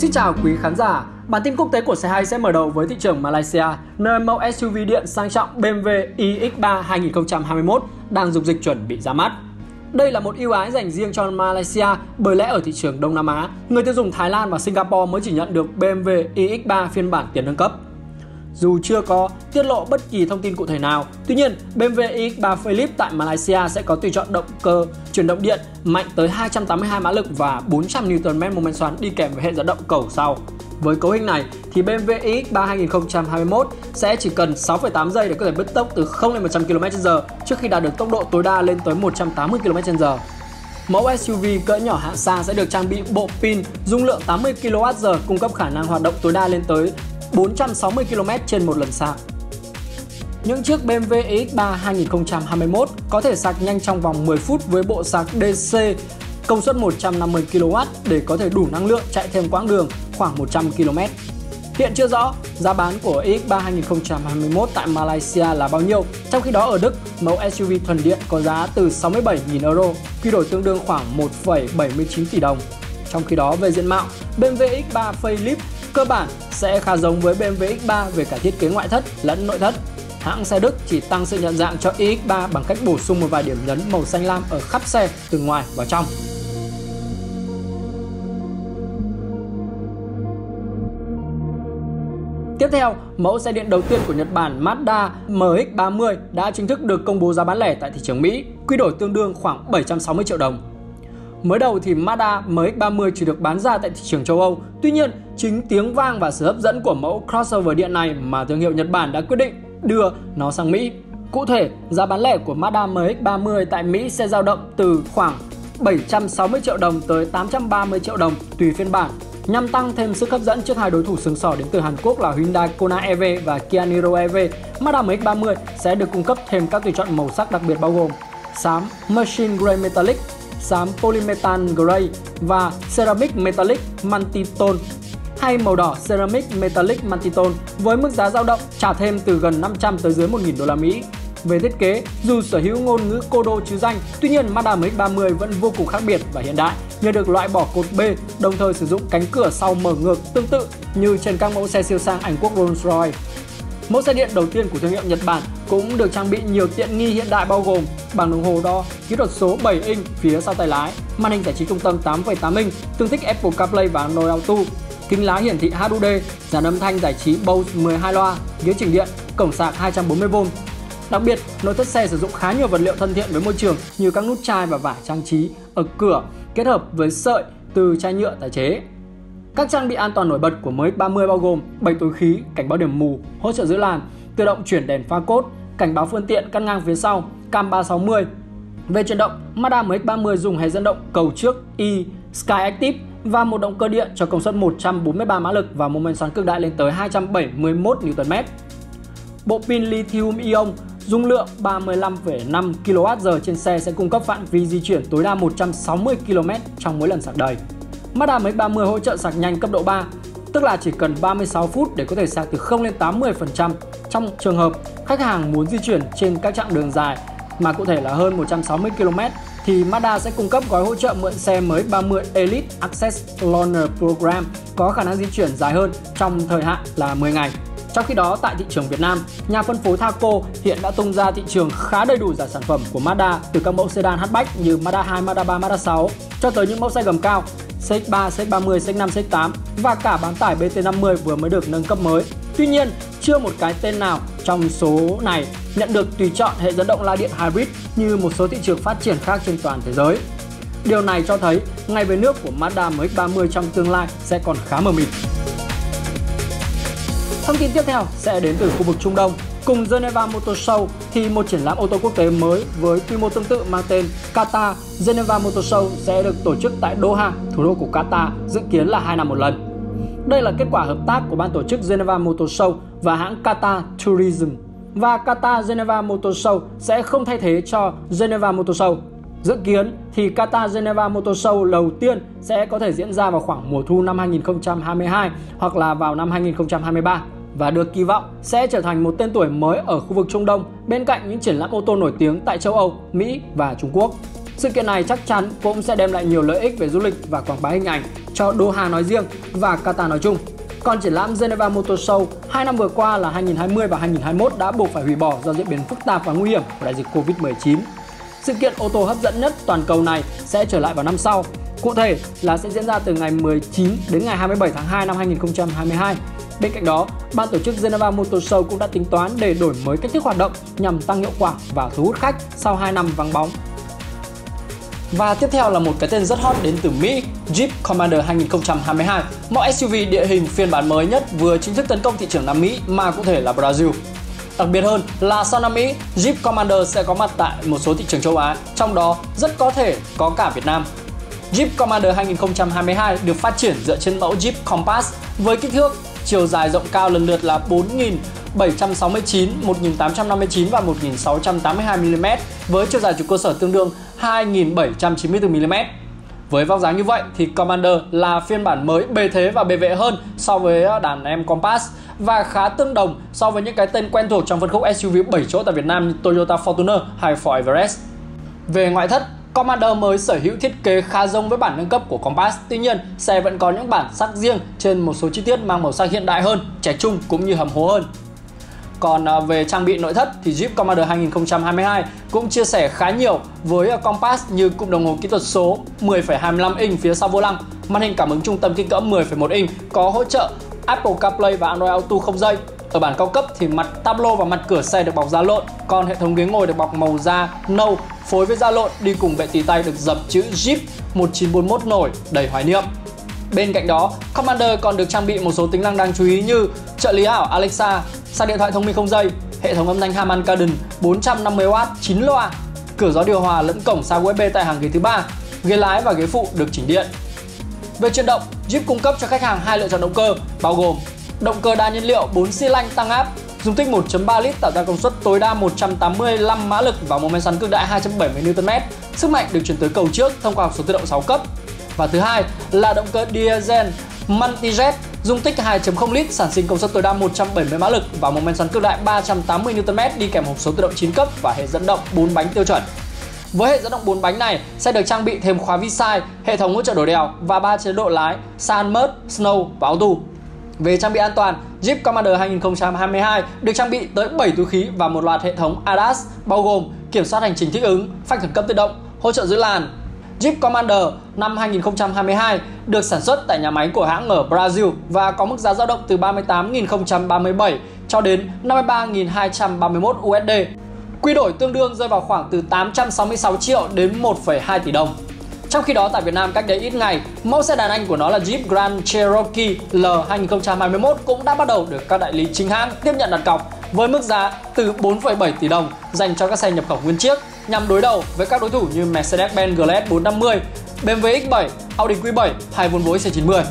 Xin chào quý khán giả, bản tin quốc tế của C2 sẽ mở đầu với thị trường Malaysia, nơi mẫu SUV điện sang trọng BMW iX3 2021 đang dục dịch chuẩn bị ra mắt. Đây là một ưu ái dành riêng cho Malaysia, bởi lẽ ở thị trường Đông Nam Á, người tiêu dùng Thái Lan và Singapore mới chỉ nhận được BMW iX3 phiên bản tiền nâng cấp. Dù chưa có tiết lộ bất kỳ thông tin cụ thể nào, tuy nhiên BMW iX3 Philip tại Malaysia sẽ có tùy chọn động cơ chuyển động điện mạnh tới 282 mã lực và 400 Nm mô men xoắn đi kèm với hệ dẫn động cầu sau. Với cấu hình này thì BMW iX3 2021 sẽ chỉ cần 6,8 giây để có thể bứt tốc từ 0 đến 100 km/h trước khi đạt được tốc độ tối đa lên tới 180 km/h. Mẫu SUV cỡ nhỏ hạng sang sẽ được trang bị bộ pin dung lượng 80 kWh cung cấp khả năng hoạt động tối đa lên tới 460 km trên một lần sạc. Những chiếc BMW iX3 2021 có thể sạc nhanh trong vòng 10 phút với bộ sạc DC công suất 150 kW để có thể đủ năng lượng chạy thêm quãng đường khoảng 100 km. Hiện chưa rõ giá bán của iX3 2021 tại Malaysia là bao nhiêu, trong khi đó ở Đức, mẫu SUV thuần điện có giá từ 67.000 euro, quy đổi tương đương khoảng 1,79 tỷ đồng. Trong khi đó về diện mạo, BMW X3 Philip cơ bản sẽ khá giống với BMW X3 về cả thiết kế ngoại thất lẫn nội thất. Hãng xe Đức chỉ tăng sự nhận dạng cho iX3 bằng cách bổ sung một vài điểm nhấn màu xanh lam ở khắp xe từ ngoài vào trong. Tiếp theo, mẫu xe điện đầu tiên của Nhật Bản Mazda MX-30 đã chính thức được công bố giá bán lẻ tại thị trường Mỹ, quy đổi tương đương khoảng 760 triệu đồng. Mới đầu thì Mazda MX-30 chỉ được bán ra tại thị trường châu Âu. Tuy nhiên, chính tiếng vang và sự hấp dẫn của mẫu crossover điện này mà thương hiệu Nhật Bản đã quyết định đưa nó sang Mỹ. Cụ thể, giá bán lẻ của Mazda MX-30 tại Mỹ sẽ dao động từ khoảng 760 triệu đồng tới 830 triệu đồng tùy phiên bản, nhằm tăng thêm sức hấp dẫn trước hai đối thủ sừng sỏ đến từ Hàn Quốc là Hyundai Kona EV và Kia Niro EV. Mazda MX-30 sẽ được cung cấp thêm các tùy chọn màu sắc đặc biệt bao gồm xám Machine Grey Metallic, xám Polymethan Grey và Ceramic Metallic Multitone hay màu đỏ Ceramic Metallic Multitone với mức giá dao động trả thêm từ gần 500 tới dưới 1.000 đô la Mỹ. Về thiết kế, dù sở hữu ngôn ngữ Kodo chứ danh, tuy nhiên Mazda MX-30 vẫn vô cùng khác biệt và hiện đại nhờ được loại bỏ cột B, đồng thời sử dụng cánh cửa sau mở ngược tương tự như trên các mẫu xe siêu sang Anh quốc Rolls-Royce. Mẫu xe điện đầu tiên của thương hiệu Nhật Bản cũng được trang bị nhiều tiện nghi hiện đại bao gồm bảng đồng hồ đo kỹ thuật số 7 inch phía sau tay lái, màn hình giải trí trung tâm 8,8 inch, tương thích Apple CarPlay và Android Auto, kính lái hiển thị HUD, dàn âm thanh giải trí Bose 12 loa, ghế chỉnh điện, cổng sạc 240V. Đặc biệt, nội thất xe sử dụng khá nhiều vật liệu thân thiện với môi trường như các nút chai và vải trang trí ở cửa kết hợp với sợi từ chai nhựa tái chế. Các trang bị an toàn nổi bật của MX-30 bao gồm 7 túi khí, cảnh báo điểm mù, hỗ trợ giữ làn, tự động chuyển đèn pha cốt, cảnh báo phương tiện cắt ngang phía sau, cam 360. Về chuyển động, Mazda MX-30 dùng hệ dẫn động cầu trước i-Skyactiv và một động cơ điện cho công suất 143 mã lực và mô men xoắn cực đại lên tới 271 Nm. Bộ pin lithium-ion dung lượng 35,5 kWh trên xe sẽ cung cấp phạm vi di chuyển tối đa 160 km trong mỗi lần sạc đầy. Mazda MX-30 hỗ trợ sạc nhanh cấp độ 3, tức là chỉ cần 36 phút để có thể sạc từ 0 đến 80% trong trường hợp khách hàng muốn di chuyển trên các chặng đường dài mà cụ thể là hơn 160 km thì Mazda sẽ cung cấp gói hỗ trợ mượn xe mới MX-30 Elite Access Loaner Program có khả năng di chuyển dài hơn trong thời hạn là 10 ngày. Trong khi đó tại thị trường Việt Nam, nhà phân phối Thaco hiện đã tung ra thị trường khá đầy đủ dàn sản phẩm của Mazda từ các mẫu sedan hatchback như Mazda 2, Mazda 3, Mazda 6 cho tới những mẫu xe gầm cao CX3, CX30, CX5, CX8 và cả bán tải BT50 vừa mới được nâng cấp mới. Tuy nhiên, chưa một cái tên nào trong số này nhận được tùy chọn hệ dẫn động la điện hybrid như một số thị trường phát triển khác trên toàn thế giới. Điều này cho thấy ngay về nước của Mazda MX-30 trong tương lai sẽ còn khá mờ mịt. Thông tin tiếp theo sẽ đến từ khu vực Trung Đông. Cùng Geneva Motor Show thì một triển lãm ô tô quốc tế mới với quy mô tương tự mang tên Qatar Geneva Motor Show sẽ được tổ chức tại Doha, thủ đô của Qatar, dự kiến là 2 năm một lần. Đây là kết quả hợp tác của ban tổ chức Geneva Motor Show và hãng Qatar Tourism. Và Qatar Geneva Motor Show sẽ không thay thế cho Geneva Motor Show. Dự kiến thì Qatar Geneva Motor Show đầu tiên sẽ có thể diễn ra vào khoảng mùa thu năm 2022 hoặc là vào năm 2023 và được kỳ vọng sẽ trở thành một tên tuổi mới ở khu vực Trung Đông bên cạnh những triển lãm ô tô nổi tiếng tại châu Âu, Mỹ và Trung Quốc. Sự kiện này chắc chắn cũng sẽ đem lại nhiều lợi ích về du lịch và quảng bá hình ảnh cho Doha nói riêng và Qatar nói chung. Còn triển lãm Geneva Motor Show 2 năm vừa qua là 2020 và 2021 đã buộc phải hủy bỏ do diễn biến phức tạp và nguy hiểm của đại dịch Covid-19. Sự kiện ô tô hấp dẫn nhất toàn cầu này sẽ trở lại vào năm sau. Cụ thể là sẽ diễn ra từ ngày 19 đến ngày 27 tháng 2 năm 2022. Bên cạnh đó, ban tổ chức Geneva Motor Show cũng đã tính toán để đổi mới cách thức hoạt động nhằm tăng hiệu quả và thu hút khách sau 2 năm vắng bóng. Và tiếp theo là một cái tên rất hot đến từ Mỹ, Jeep Commander 2022, mẫu SUV địa hình phiên bản mới nhất vừa chính thức tấn công thị trường Nam Mỹ mà cụ thể là Brazil. Đặc biệt hơn là sau Nam Mỹ, Jeep Commander sẽ có mặt tại một số thị trường châu Á, trong đó rất có thể có cả Việt Nam. Jeep Commander 2022 được phát triển dựa trên mẫu Jeep Compass với kích thước, chiều dài rộng cao lần lượt là 4.769, 1.859 và 1.682mm với chiều dài trục cơ sở tương đương 2.794mm. Với vóc dáng như vậy thì Commander là phiên bản mới bề thế và bề vệ hơn so với đàn em Compass và khá tương đồng so với những cái tên quen thuộc trong phân khúc SUV 7 chỗ tại Việt Nam như Toyota Fortuner hay Ford Everest. Về ngoại thất, Commander mới sở hữu thiết kế khá giống với bản nâng cấp của Compass, tuy nhiên xe vẫn có những bản sắc riêng trên một số chi tiết mang màu sắc hiện đại hơn, trẻ trung cũng như hầm hố hơn. Còn về trang bị nội thất thì Jeep Commander 2022 cũng chia sẻ khá nhiều với Compass như cụm đồng hồ kỹ thuật số 10,25 inch phía sau vô lăng, màn hình cảm ứng trung tâm kích cỡ 10,1 inch có hỗ trợ Apple CarPlay và Android Auto không dây. Ở bản cao cấp thì mặt tablo và mặt cửa xe được bọc da lộn, còn hệ thống ghế ngồi được bọc màu da nâu phối với da lộn đi cùng vệ tì tay được dập chữ Jeep 1941 nổi đầy hoài niệm. Bên cạnh đó, Commander còn được trang bị một số tính năng đáng chú ý như trợ lý ảo Alexa, sạc điện thoại thông minh không dây, hệ thống âm thanh Harman Kardon 450W 9 loa, cửa gió điều hòa lẫn cổng sạc USB tại hàng ghế thứ 3, ghế lái và ghế phụ được chỉnh điện. Về chuyển động, Jeep cung cấp cho khách hàng hai lựa chọn động cơ bao gồm động cơ đa nhiên liệu 4 xi lanh tăng áp, dung tích 1.3 lít tạo ra công suất tối đa 185 mã lực và mô men xoắn cực đại 270 Nm. Sức mạnh được chuyển tới cầu trước thông qua hộp số tự động 6 cấp. Và thứ hai là động cơ diesel multijet, dung tích 2.0 lít sản sinh công suất tối đa 170 mã lực và mô men xoắn cực đại 380 Nm đi kèm hộp số tự động 9 cấp và hệ dẫn động 4 bánh tiêu chuẩn. Với hệ dẫn động 4 bánh này sẽ được trang bị thêm khóa vi sai, hệ thống hỗ trợ đổi đèo và 3 chế độ lái Sun, Mud, Snow và Auto. Về trang bị an toàn, Jeep Commander 2022 được trang bị tới 7 túi khí và một loạt hệ thống ADAS bao gồm kiểm soát hành trình thích ứng, phanh khẩn cấp tự động, hỗ trợ giữ làn. Jeep Commander năm 2022 được sản xuất tại nhà máy của hãng ở Brazil và có mức giá dao động từ 38.037 cho đến 53.231 USD. Quy đổi tương đương rơi vào khoảng từ 866 triệu đến 1,2 tỷ đồng. Trong khi đó tại Việt Nam cách đây ít ngày, mẫu xe đàn anh của nó là Jeep Grand Cherokee L 2021 cũng đã bắt đầu được các đại lý chính hãng tiếp nhận đặt cọc với mức giá từ 4,7 tỷ đồng dành cho các xe nhập khẩu nguyên chiếc nhằm đối đầu với các đối thủ như Mercedes-Benz GLS 450, BMW X7, Audi Q7 hay Volvo XC90.